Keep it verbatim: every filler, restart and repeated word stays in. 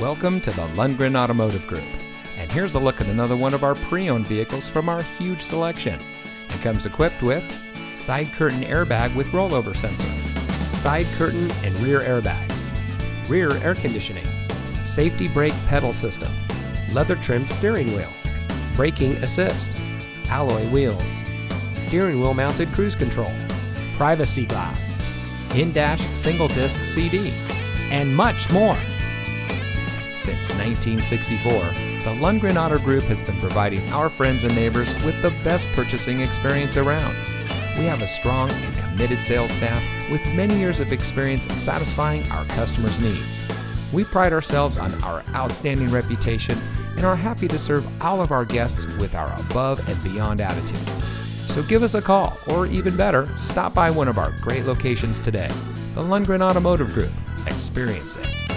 Welcome to the Lundgren Automotive Group. And here's a look at another one of our pre-owned vehicles from our huge selection. It comes equipped with side curtain airbag with rollover sensor, side curtain and rear airbags, rear air conditioning, safety brake pedal system, leather trimmed steering wheel, braking assist, alloy wheels, steering wheel mounted cruise control, privacy glass, in-dash single disc C D, and much more. Since nineteen sixty-four, the Lundgren Auto Group has been providing our friends and neighbors with the best purchasing experience around. We have a strong and committed sales staff with many years of experience satisfying our customers' needs. We pride ourselves on our outstanding reputation and are happy to serve all of our guests with our above and beyond attitude. So give us a call, or even better, stop by one of our great locations today. The Lundgren Automotive Group. Experience it.